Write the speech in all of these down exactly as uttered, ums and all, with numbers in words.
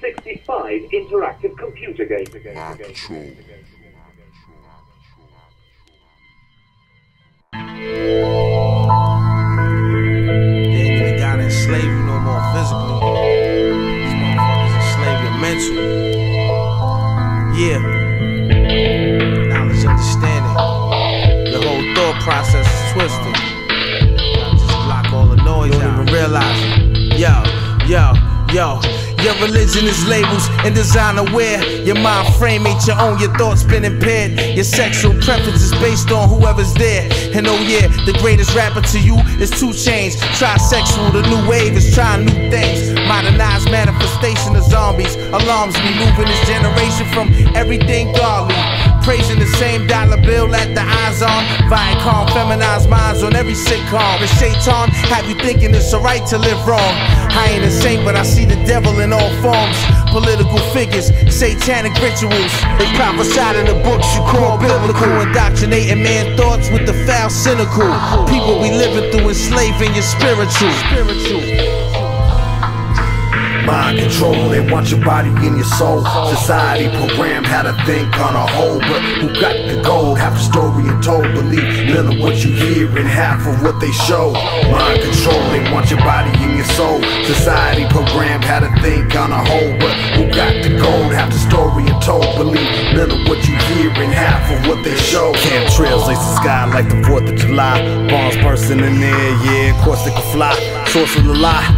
sixty-five interactive computer games. They ain't even gotta enslave you no more physically. These motherfuckers enslave your mental. Yeah. Knowledge, understanding. The whole thought process is twisted. I just block all the noise out. Don't even realize it. Yo, yo, yo. Your religion is labels and designer wear. Your mind frame ain't your own, your thoughts been impaired. Your sexual preference is based on whoever's there. And oh yeah, the greatest rapper to you is two chainz. Trisexual, the new wave is trying new things. Modernized manifestation of zombies. Alarms me, moving this generation from everything godly. Praising the same dollar bill at the eyes on Viacom, feminized minds on every sitcom. It's Shaitan, have you thinking it's alright to live wrong? I ain't a saint, but I see the devil in all forms. Political figures, satanic rituals. They prophesied in the books you call biblical. Indoctrinating man thoughts with the foul cynical. People we living through enslaving your spiritual. Mind control, they want your body and your soul. Society programmed how to think on a whole. But who got the gold? Half the story and told. Believe none of what you hear and half of what they show. Mind control, they want your body and your soul. Society programmed how to think on a whole. But who got the gold? Half the story and told. Believe none of what you hear and half of what they show. Chemtrails lace the sky like the fourth of July. Bombs bursting in there, yeah, of course they can fly. Source of the lie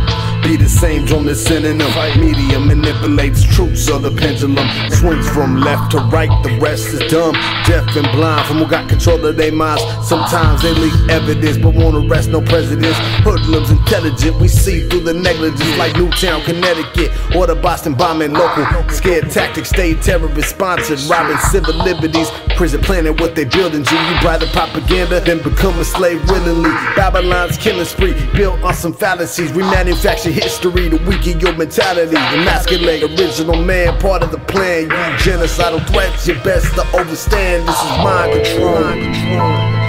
be the same drum that's sending them. Media manipulates truths of the pendulum. Swings from left to right, the rest is dumb. Deaf and blind from who got control of their minds. Sometimes they leak evidence but won't arrest no presidents. Hoodlums intelligent, we see through the negligence. Like Newtown, Connecticut or the Boston bombing local. Scared tactics, state terrorist sponsored. Robbing civil liberties, prison planning what they building. G, you buy the propaganda then become a slave willingly. Babylon's killing spree built on some fallacies. We manufacture history to weaken your mentality. Emasculate original man, part of the plan. You genocidal threats, your best to overstand. This is mind control.